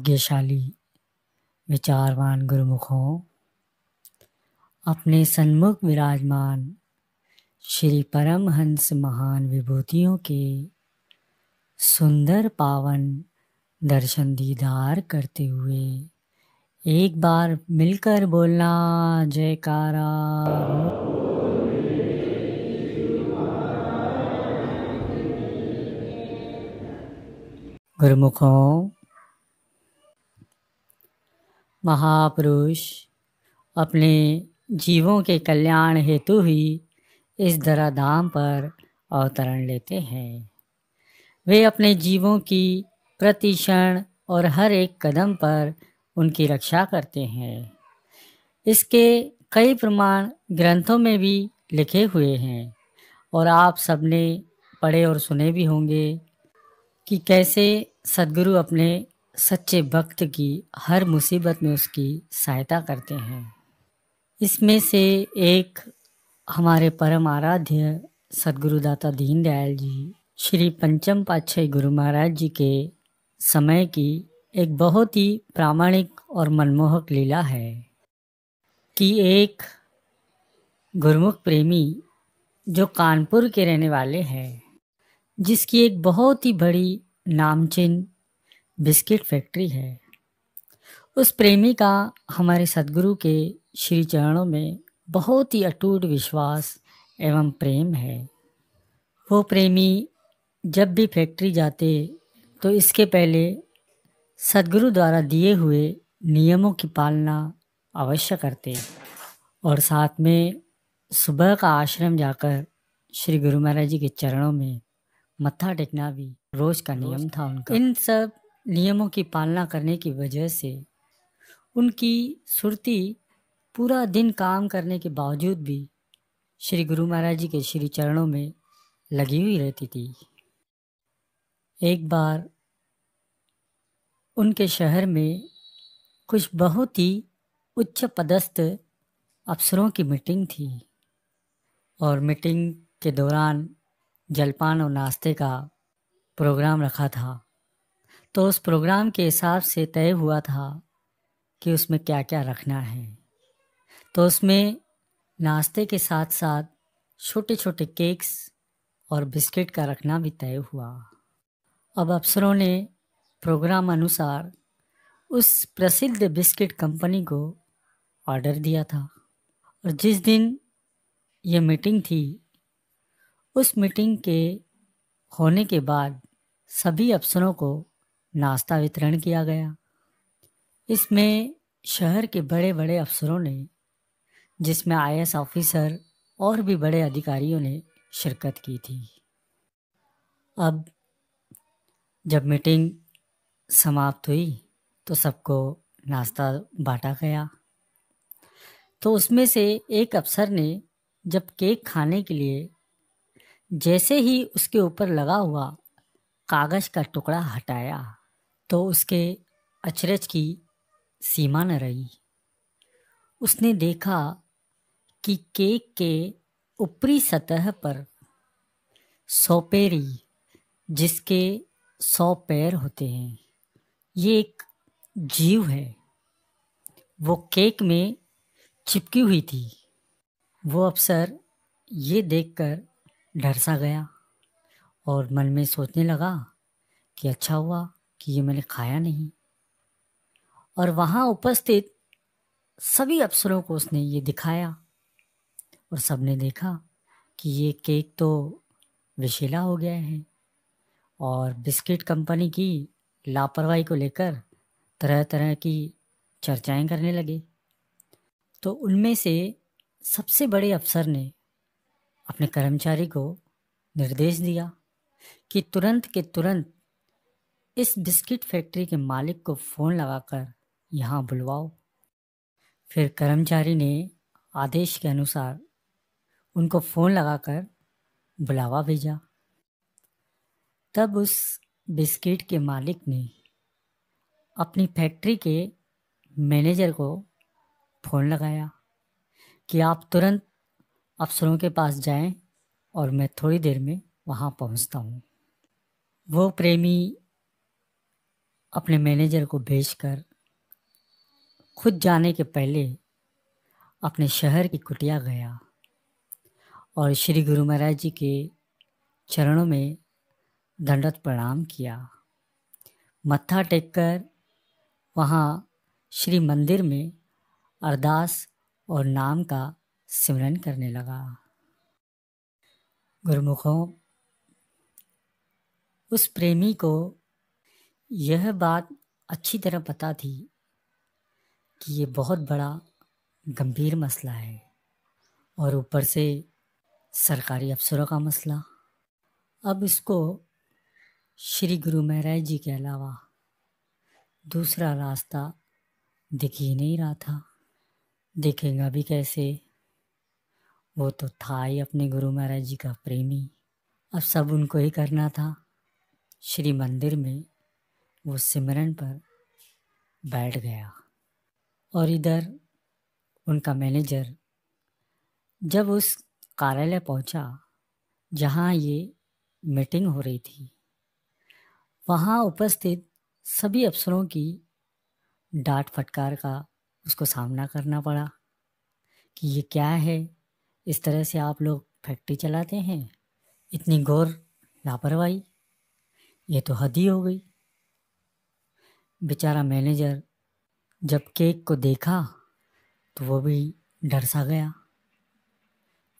भाग्यशाली विचारवान गुरुमुखों, अपने सन्मुख विराजमान श्री परमहंस महान विभूतियों के सुंदर पावन दर्शन दीदार करते हुए एक बार मिलकर बोलना जयकारा। गुरुमुखों, महापुरुष अपने जीवों के कल्याण हेतु ही इस धराधाम पर अवतरण लेते हैं। वे अपने जीवों की प्रति क्षण और हर एक कदम पर उनकी रक्षा करते हैं। इसके कई प्रमाण ग्रंथों में भी लिखे हुए हैं और आप सबने पढ़े और सुने भी होंगे कि कैसे सदगुरु अपने सच्चे भक्त की हर मुसीबत में उसकी सहायता करते हैं। इसमें से एक हमारे परम आराध्य सदगुरुदाता दीनदयाल जी श्री पंचम पातशाही गुरु महाराज जी के समय की एक बहुत ही प्रामाणिक और मनमोहक लीला है कि एक गुरुमुख प्रेमी जो कानपुर के रहने वाले हैं, जिसकी एक बहुत ही बड़ी नामचीन बिस्किट फैक्ट्री है, उस प्रेमी का हमारे सदगुरु के श्री चरणों में बहुत ही अटूट विश्वास एवं प्रेम है। वो प्रेमी जब भी फैक्ट्री जाते तो इसके पहले सदगुरु द्वारा दिए हुए नियमों की पालना अवश्य करते और साथ में सुबह का आश्रम जाकर श्री गुरु महाराज जी के चरणों में मत्था टेकना भी रोज का नियम था उनका। इन सब नियमों की पालना करने की वजह से उनकी सुरती पूरा दिन काम करने के बावजूद भी श्री गुरु महाराज जी के श्री चरणों में लगी हुई रहती थी। एक बार उनके शहर में कुछ बहुत ही उच्च पदस्थ अफसरों की मीटिंग थी और मीटिंग के दौरान जलपान और नाश्ते का प्रोग्राम रखा था। तो उस प्रोग्राम के हिसाब से तय हुआ था कि उसमें क्या क्या रखना है। तो उसमें नाश्ते के साथ साथ छोटे छोटे केक्स और बिस्किट का रखना भी तय हुआ। अब अफसरों ने प्रोग्राम अनुसार उस प्रसिद्ध बिस्किट कंपनी को ऑर्डर दिया था और जिस दिन ये मीटिंग थी, उस मीटिंग के होने के बाद सभी अफसरों को नाश्ता वितरण किया गया। इसमें शहर के बड़े बड़े अफसरों ने, जिसमें आईएएस ऑफिसर और भी बड़े अधिकारियों ने शिरकत की थी। अब जब मीटिंग समाप्त हुई तो सबको नाश्ता बांटा गया। तो उसमें से एक अफसर ने जब केक खाने के लिए जैसे ही उसके ऊपर लगा हुआ कागज का टुकड़ा हटाया तो उसके अचरज की सीमा न रही। उसने देखा कि केक के ऊपरी सतह पर सोपेरी, जिसके 100 पैर होते हैं, ये एक जीव है, वो केक में चिपकी हुई थी। वो अफसर ये देखकर डर सा गया और मन में सोचने लगा कि अच्छा हुआ कि ये मैंने खाया नहीं। और वहाँ उपस्थित सभी अफसरों को उसने ये दिखाया और सबने देखा कि ये केक तो विषैला हो गया है और बिस्किट कंपनी की लापरवाही को लेकर तरह तरह की चर्चाएं करने लगे। तो उनमें से सबसे बड़े अफसर ने अपने कर्मचारी को निर्देश दिया कि तुरंत के तुरंत इस बिस्किट फैक्ट्री के मालिक को फ़ोन लगाकर यहाँ बुलवाओ। फिर कर्मचारी ने आदेश के अनुसार उनको फ़ोन लगाकर बुलावा भेजा। तब उस बिस्किट के मालिक ने अपनी फैक्ट्री के मैनेजर को फ़ोन लगाया कि आप तुरंत अफसरों के पास जाएं और मैं थोड़ी देर में वहाँ पहुँचता हूँ। वो प्रेमी अपने मैनेजर को भेजकर खुद जाने के पहले अपने शहर की कुटिया गया और श्री गुरु महाराज जी के चरणों में दंडवत प्रणाम किया। मत्था टेककर वहाँ श्री मंदिर में अरदास और नाम का सिमरन करने लगा। गुरुमुखों, उस प्रेमी को यह बात अच्छी तरह पता थी कि ये बहुत बड़ा गंभीर मसला है और ऊपर से सरकारी अफसरों का मसला। अब इसको श्री गुरु महाराज जी के अलावा दूसरा रास्ता दिख ही नहीं रहा था। देखेंगे अभी कैसे, वो तो था ही अपने गुरु महाराज जी का प्रेमी। अब सब उनको ही करना था। श्री मंदिर में वो सिमरन पर बैठ गया और इधर उनका मैनेजर जब उस कार्यालय पहुंचा जहां ये मीटिंग हो रही थी, वहां उपस्थित सभी अफसरों की डांट फटकार का उसको सामना करना पड़ा कि ये क्या है, इस तरह से आप लोग फैक्ट्री चलाते हैं, इतनी घोर लापरवाही, ये तो हद ही हो गई। बेचारा मैनेजर जब केक को देखा तो वो भी डर सा गया।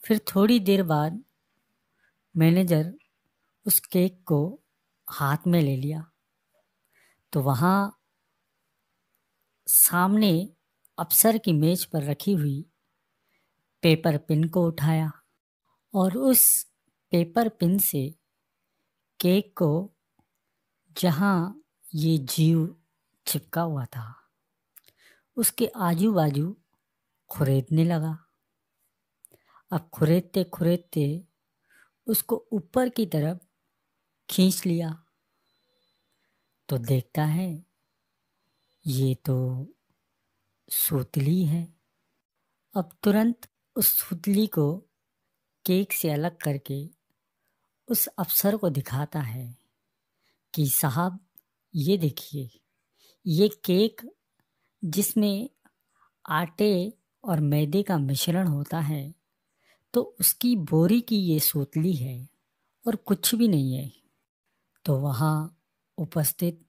फिर थोड़ी देर बाद मैनेजर उस केक को हाथ में ले लिया तो वहाँ सामने अफसर की मेज पर रखी हुई पेपर पिन को उठाया और उस पेपर पिन से केक को, जहाँ ये जीव चिपका हुआ था, उसके आजू बाजू खुरेदने लगा। अब खुरेदते खुरेदते उसको ऊपर की तरफ खींच लिया तो देखता है ये तो सूतली है। अब तुरंत उस सूतली को केक से अलग करके उस अफसर को दिखाता है कि साहब ये देखिए, ये केक जिसमें आटे और मैदे का मिश्रण होता है तो उसकी बोरी की ये सूतली है और कुछ भी नहीं है। तो वहाँ उपस्थित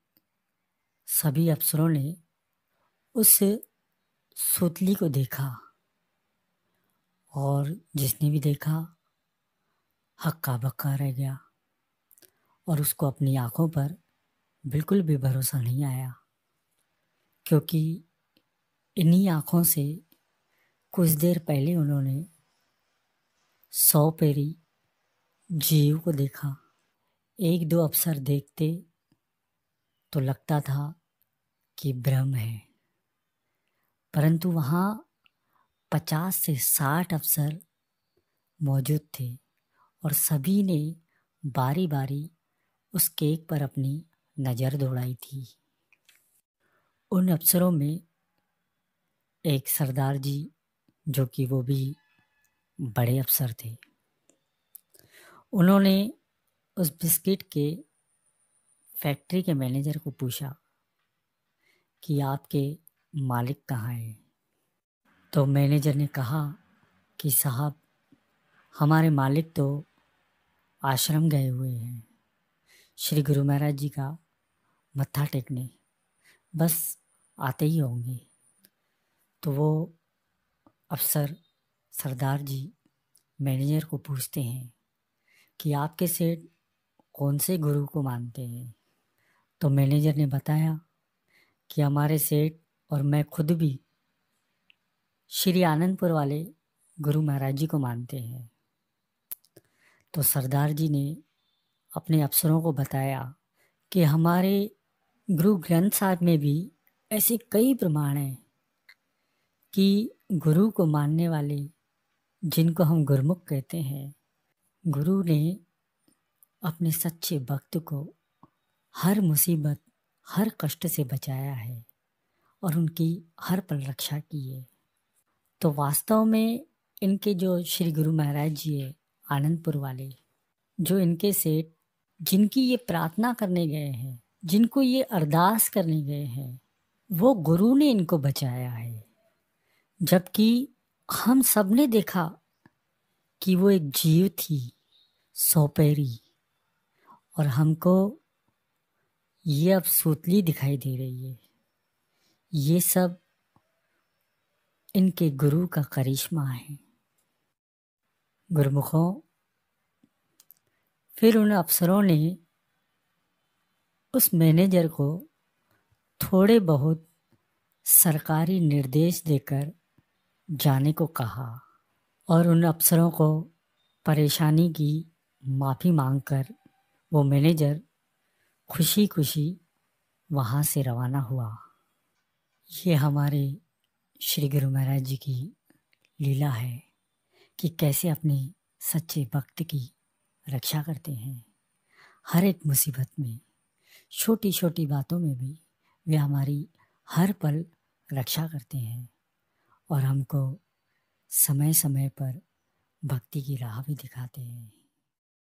सभी अफसरों ने उस सूतली को देखा और जिसने भी देखा हक्का बक्का रह गया और उसको अपनी आँखों पर बिल्कुल भी भरोसा नहीं आया, क्योंकि इन्हीं आँखों से कुछ देर पहले उन्होंने 100 पैरी जीव को देखा। एक दो अफसर देखते तो लगता था कि भ्रम है, परंतु वहाँ 50 से 60 अफसर मौजूद थे और सभी ने बारी बारी उस केक पर अपनी नज़र दौड़ाई थी। उन अफसरों में एक सरदार जी, जो कि वो भी बड़े अफसर थे, उन्होंने उस बिस्किट के फैक्ट्री के मैनेजर को पूछा कि आपके मालिक कहाँ हैं। तो मैनेजर ने कहा कि साहब, हमारे मालिक तो आश्रम गए हुए हैं श्री गुरु महाराज जी का मत्था टेकने, बस आते ही होंगे। तो वो अफसर सरदार जी मैनेजर को पूछते हैं कि आपके सेठ कौन से गुरु को मानते हैं। तो मैनेजर ने बताया कि हमारे सेठ और मैं खुद भी श्री आनंदपुर वाले गुरु महाराज जी को मानते हैं। तो सरदार जी ने अपने अफसरों को बताया कि हमारे गुरु ग्रंथ साहब में भी ऐसे कई प्रमाण हैं कि गुरु को मानने वाले, जिनको हम गुरमुख कहते हैं, गुरु ने अपने सच्चे भक्त को हर मुसीबत, हर कष्ट से बचाया है और उनकी हर पल रक्षा की है। तो वास्तव में इनके जो श्री गुरु महाराज जी है आनंदपुर वाले, जो इनके सेठ जिनकी ये प्रार्थना करने गए हैं जिनको ये अरदास करने गए हैं वो गुरु ने इनको बचाया है, जबकि हम सब ने देखा कि वो एक जीव थी सौपेरी और हमको ये अब सूतली दिखाई दे रही है। ये सब इनके गुरु का करिश्मा है। गुरुमुखों, फिर उन अफसरों ने उस मैनेजर को थोड़े बहुत सरकारी निर्देश देकर जाने को कहा और उन अफसरों को परेशानी की माफ़ी मांगकर वो मैनेजर खुशी खुशी वहाँ से रवाना हुआ। ये हमारे श्री गुरु महाराज जी की लीला है कि कैसे अपने सच्चे भक्त की रक्षा करते हैं। हर एक मुसीबत में, छोटी छोटी बातों में भी वे हमारी हर पल रक्षा करते हैं और हमको समय समय पर भक्ति की राह भी दिखाते हैं।